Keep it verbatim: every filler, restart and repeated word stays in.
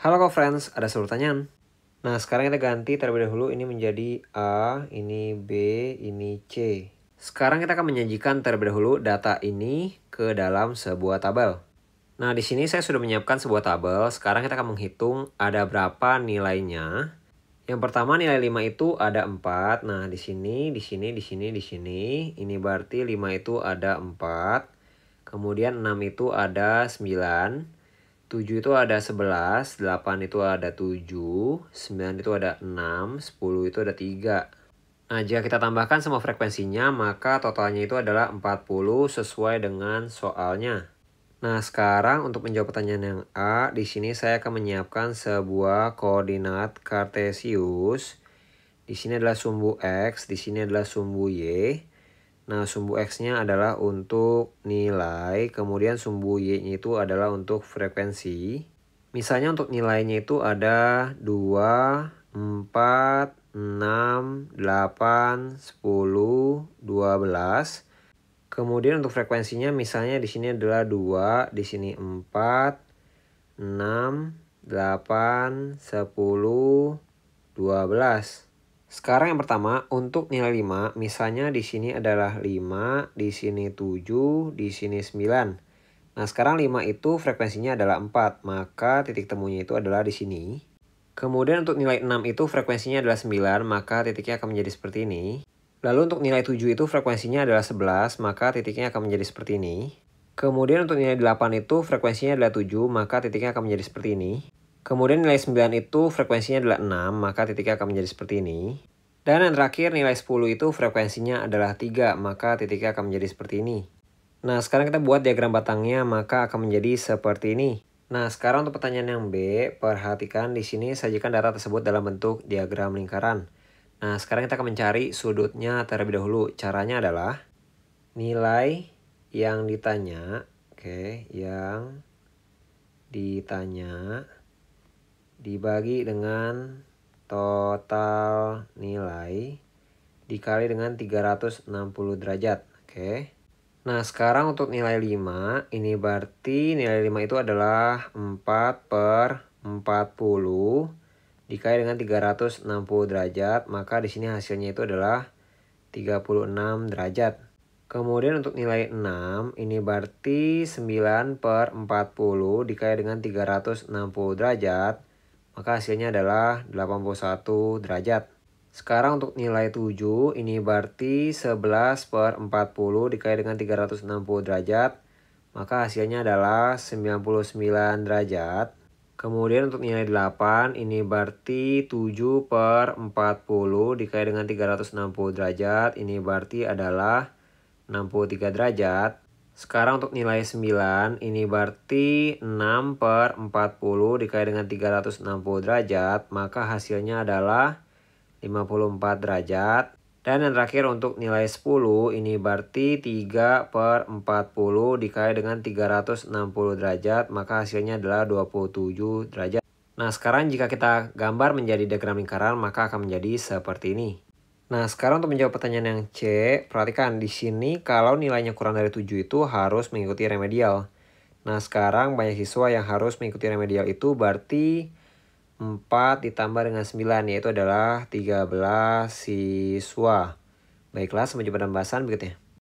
Halo co-friends, ada seluruh pertanyaan. Nah, sekarang kita ganti terlebih dahulu ini menjadi A, ini B, ini C. Sekarang kita akan menyajikan terlebih dahulu data ini ke dalam sebuah tabel. Nah, di sini saya sudah menyiapkan sebuah tabel. Sekarang kita akan menghitung ada berapa nilainya. Yang pertama nilai lima itu ada empat. Nah, di sini, di sini, di sini, di sini. Ini berarti lima itu ada empat. Kemudian enam itu ada sembilan, tujuh itu ada sebelas, delapan itu ada tujuh, sembilan itu ada enam, sepuluh itu ada tiga. Nah, jika kita tambahkan semua frekuensinya, maka totalnya itu adalah empat puluh sesuai dengan soalnya. Nah, sekarang untuk menjawab pertanyaan yang A, di sini saya akan menyiapkan sebuah koordinat kartesius. Di sini adalah sumbu X, di sini adalah sumbu Y. Nah, sumbu X-nya adalah untuk nilai, kemudian sumbu Y-nya itu adalah untuk frekuensi. Misalnya untuk nilainya itu ada dua, empat, enam, delapan, sepuluh, dua belas. Kemudian untuk frekuensinya misalnya di sini adalah dua, di sini empat, enam, delapan, sepuluh, dua belas. Sekarang yang pertama untuk nilai lima, misalnya di sini adalah lima, di sini tujuh, di sini sembilan. Nah, sekarang lima itu frekuensinya adalah empat, maka titik temunya itu adalah di sini. Kemudian untuk nilai enam itu frekuensinya adalah sembilan, maka titiknya akan menjadi seperti ini. Lalu untuk nilai tujuh itu frekuensinya adalah sebelas, maka titiknya akan menjadi seperti ini. Kemudian untuk nilai delapan itu frekuensinya adalah tujuh, maka titiknya akan menjadi seperti ini. Kemudian nilai sembilan itu frekuensinya adalah enam, maka titiknya akan menjadi seperti ini. Dan yang terakhir nilai sepuluh itu frekuensinya adalah tiga, maka titiknya akan menjadi seperti ini. Nah, sekarang kita buat diagram batangnya, maka akan menjadi seperti ini. Nah, sekarang untuk pertanyaan yang B, perhatikan di sini sajikan data tersebut dalam bentuk diagram lingkaran. Nah, sekarang kita akan mencari sudutnya terlebih dahulu. Caranya adalah nilai yang ditanya, oke, yang ditanya dibagi dengan total nilai dikali dengan tiga ratus enam puluh derajat. Oke. Nah, sekarang untuk nilai lima, ini berarti nilai lima itu adalah empat per empat puluh dikali dengan tiga ratus enam puluh derajat, maka di sini hasilnya itu adalah tiga puluh enam derajat. Kemudian untuk nilai enam, ini berarti sembilan per empat puluh dikali dengan tiga ratus enam puluh derajat, maka hasilnya adalah delapan puluh satu derajat. Sekarang untuk nilai tujuh, ini berarti sebelas per empat puluh dikali dengan tiga ratus enam puluh derajat, maka hasilnya adalah sembilan puluh sembilan derajat. Kemudian untuk nilai delapan, ini berarti tujuh per empat puluh dikali dengan tiga ratus enam puluh derajat, ini berarti adalah enam puluh tiga derajat. Sekarang untuk nilai sembilan, ini berarti enam per empat puluh dikali dengan tiga ratus enam puluh derajat, maka hasilnya adalah lima puluh empat derajat. Dan yang terakhir untuk nilai sepuluh, ini berarti tiga per empat puluh dikali dengan tiga ratus enam puluh derajat, maka hasilnya adalah dua puluh tujuh derajat. Nah, sekarang jika kita gambar menjadi diagram lingkaran, maka akan menjadi seperti ini. Nah, sekarang untuk menjawab pertanyaan yang C, perhatikan di sini kalau nilainya kurang dari tujuh itu harus mengikuti remedial. Nah, sekarang banyak siswa yang harus mengikuti remedial itu berarti empat ditambah dengan sembilan, yaitu adalah tiga belas siswa. Baiklah, sampai jumpa dalam bahasan berikutnya.